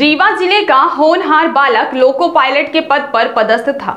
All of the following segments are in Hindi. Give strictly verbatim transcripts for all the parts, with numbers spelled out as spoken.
रीवा जिले का होनहार बालक लोको पायलट के पद पर पदस्थ था,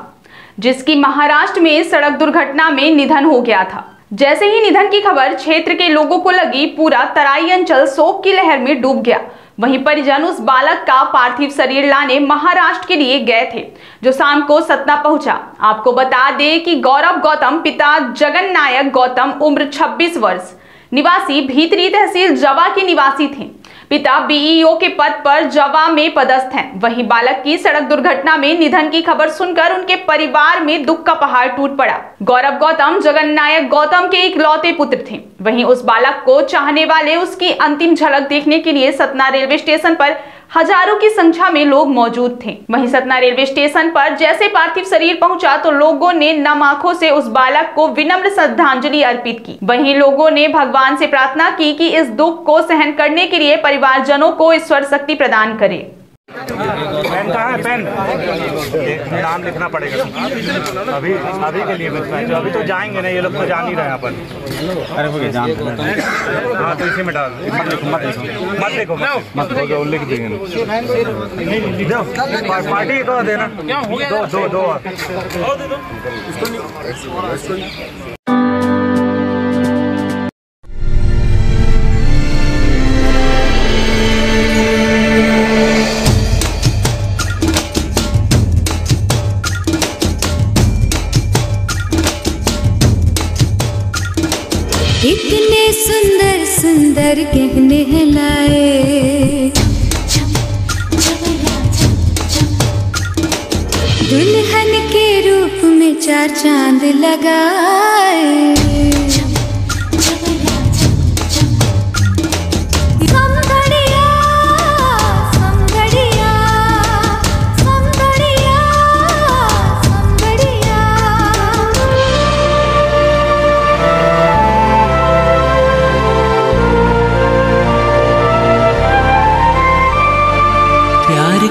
जिसकी महाराष्ट्र में सड़क दुर्घटना में निधन हो गया था। जैसे ही निधन की खबर क्षेत्र के लोगों को लगी, पूरा तराई अंचल शोक की लहर में डूब गया। वहीं परिजन उस बालक का पार्थिव शरीर लाने महाराष्ट्र के लिए गए थे, जो शाम को सतना पहुंचा। आपको बता दें कि गौरव गौतम पिता जगन नायक गौतम उम्र छब्बीस वर्ष निवासी भीतरी तहसील जवा के निवासी थे। पिता बीईओ के पद पर जवा में पदस्थ हैं। वहीं बालक की सड़क दुर्घटना में निधन की खबर सुनकर उनके परिवार में दुख का पहाड़ टूट पड़ा। गौरव गौतम जगन नायक गौतम के इकलौते पुत्र थे। वहीं उस बालक को चाहने वाले उसकी अंतिम झलक देखने के लिए सतना रेलवे स्टेशन पर हजारों की संख्या में लोग मौजूद थे। वहीं सतना रेलवे स्टेशन पर जैसे पार्थिव शरीर पहुंचा तो लोगों ने नम आंखों से उस बालक को विनम्र श्रद्धांजलि अर्पित की। वहीं लोगों ने भगवान से प्रार्थना की कि इस दुख को सहन करने के लिए परिवारजनों को ईश्वर शक्ति प्रदान करे। पेन कहाँ है? पेन नाम लिखना पड़ेगा अभी अभी के लिए। अभी तो जाएंगे ना, ये लोग तो जान ही रहे हैं अपन। अरे हो गया। हाँ तो इसी में डाल, मत लिखो मत लिखो मत लिखो मत लिखो लिख देंगे। पार्टी को देना दो दो दो और कितने सुंदर सुंदर गहने लाए दुल्हन के रूप में चार चांद लगाए।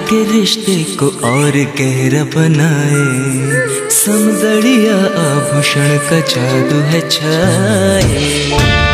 के रिश्ते को और गहरा बनाए समदड़िया आभूषण का जादू है छाए।